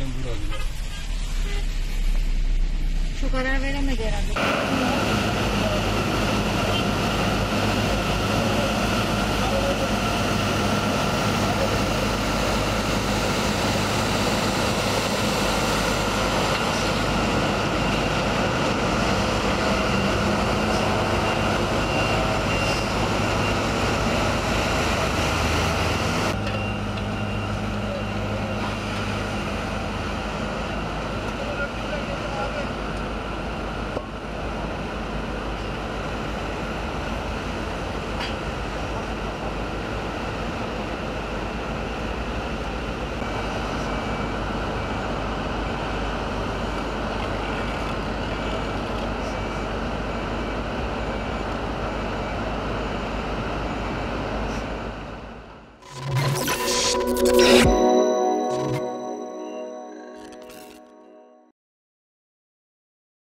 falan durabilir. Çok karar veremedi herhalde.